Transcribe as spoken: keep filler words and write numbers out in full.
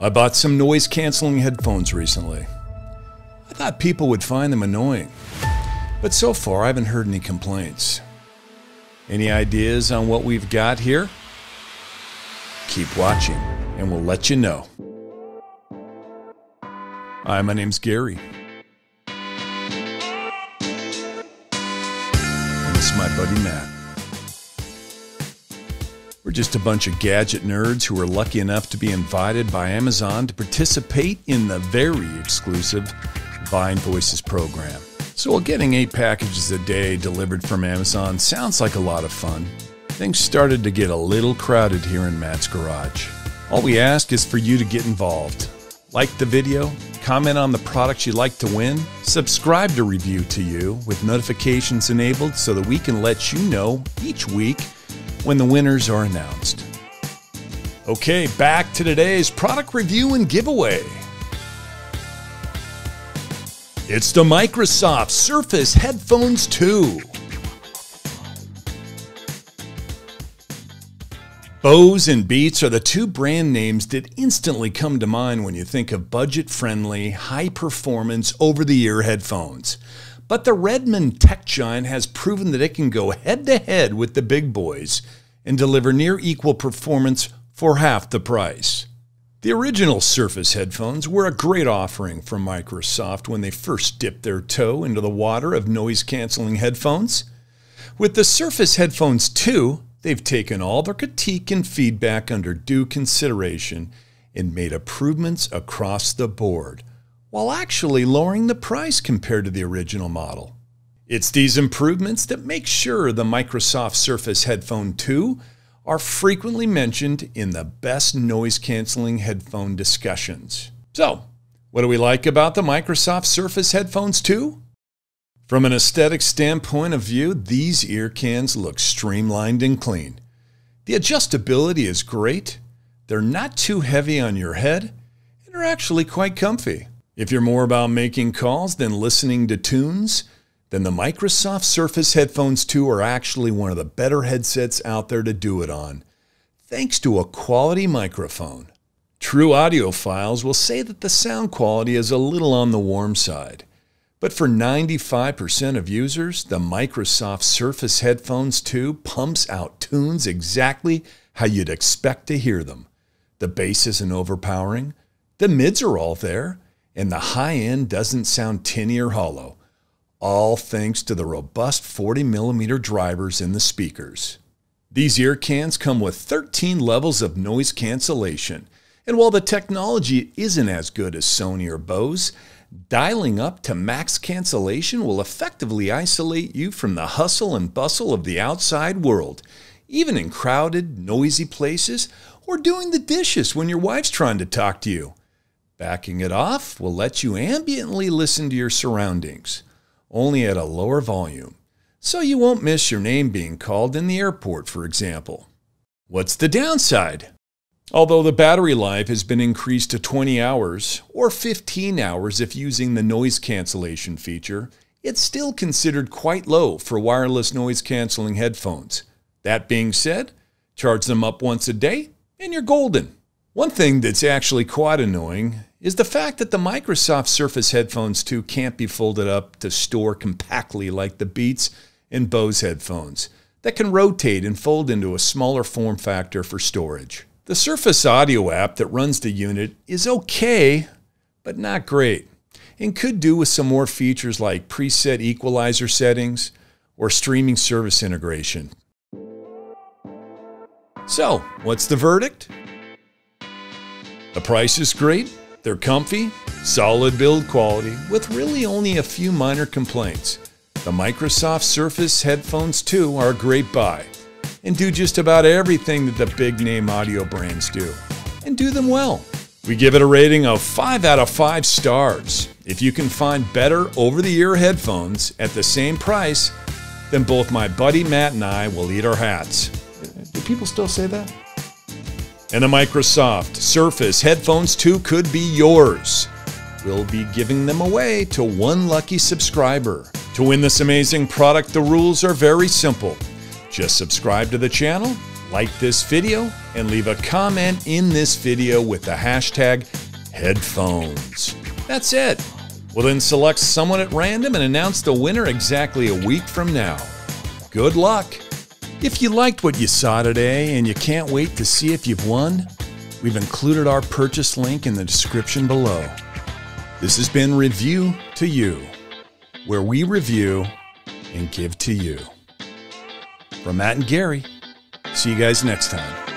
I bought some noise-canceling headphones recently. I thought people would find them annoying, but so far I haven't heard any complaints. Any ideas on what we've got here? Keep watching and we'll let you know. Hi, my name's Gary. And this is my buddy Matt. We're just a bunch of gadget nerds who were lucky enough to be invited by Amazon to participate in the very exclusive Buying Voices program. So while getting eight packages a day delivered from Amazon sounds like a lot of fun, things started to get a little crowded here in Matt's garage. All we ask is for you to get involved. Like the video, comment on the products you'd like to win, subscribe to Review to You with notifications enabled so that we can let you know each week when the winners are announced. Okay, back to today's product review and giveaway. It's the Microsoft Surface Headphones two. Bose and Beats are the two brand names that instantly come to mind when you think of budget-friendly, high-performance, over-the-ear headphones. But the Redmond tech giant has proven that it can go head-to-head with the big boys and deliver near-equal performance for half the price. The original Surface headphones were a great offering from Microsoft when they first dipped their toe into the water of noise-canceling headphones. With the Surface Headphones two, they've taken all their critique and feedback under due consideration and made improvements across the board, while actually lowering the price compared to the original model. It's these improvements that make sure the Microsoft Surface Headphone two are frequently mentioned in the best noise-canceling headphone discussions. So, what do we like about the Microsoft Surface Headphones two? From an aesthetic standpoint of view, these ear cans look streamlined and clean. The adjustability is great, they're not too heavy on your head, and are actually quite comfy. If you're more about making calls than listening to tunes, then the Microsoft Surface Headphones two are actually one of the better headsets out there to do it on, thanks to a quality microphone. True audiophiles will say that the sound quality is a little on the warm side. But for ninety-five percent of users, the Microsoft Surface Headphones two pumps out tunes exactly how you'd expect to hear them. The bass isn't overpowering, the mids are all there, and the high end doesn't sound tinny or hollow, all thanks to the robust forty millimeter drivers in the speakers. These ear cans come with thirteen levels of noise cancellation, and while the technology isn't as good as Sony or Bose, dialing up to max cancellation will effectively isolate you from the hustle and bustle of the outside world, even in crowded, noisy places or doing the dishes when your wife's trying to talk to you. Backing it off will let you ambiently listen to your surroundings, only at a lower volume, so you won't miss your name being called in the airport, for example. What's the downside? Although the battery life has been increased to twenty hours, or fifteen hours if using the noise cancellation feature, it's still considered quite low for wireless noise-canceling headphones. That being said, charge them up once a day and you're golden. One thing that's actually quite annoying is the fact that the Microsoft Surface Headphones two can't be folded up to store compactly like the Beats and Bose headphones that can rotate and fold into a smaller form factor for storage. The Surface Audio app that runs the unit is okay, but not great, and could do with some more features like preset equalizer settings or streaming service integration. So, what's the verdict? The price is great, they're comfy, solid build quality, with really only a few minor complaints. The Microsoft Surface Headphones two are a great buy, and do just about everything that the big name audio brands do, and do them well. We give it a rating of five out of five stars. If you can find better over-the-ear headphones at the same price, then both my buddy Matt and I will eat our hats. Do people still say that? And the Microsoft Surface Headphones two could be yours. We'll be giving them away to one lucky subscriber. To win this amazing product, the rules are very simple. Just subscribe to the channel, like this video, and leave a comment in this video with the hashtag headphones. That's it. We'll then select someone at random and announce the winner exactly a week from now. Good luck! If you liked what you saw today and you can't wait to see if you've won, we've included our purchase link in the description below. This has been Review to You, where we review and give to you. From Matt and Gary, see you guys next time.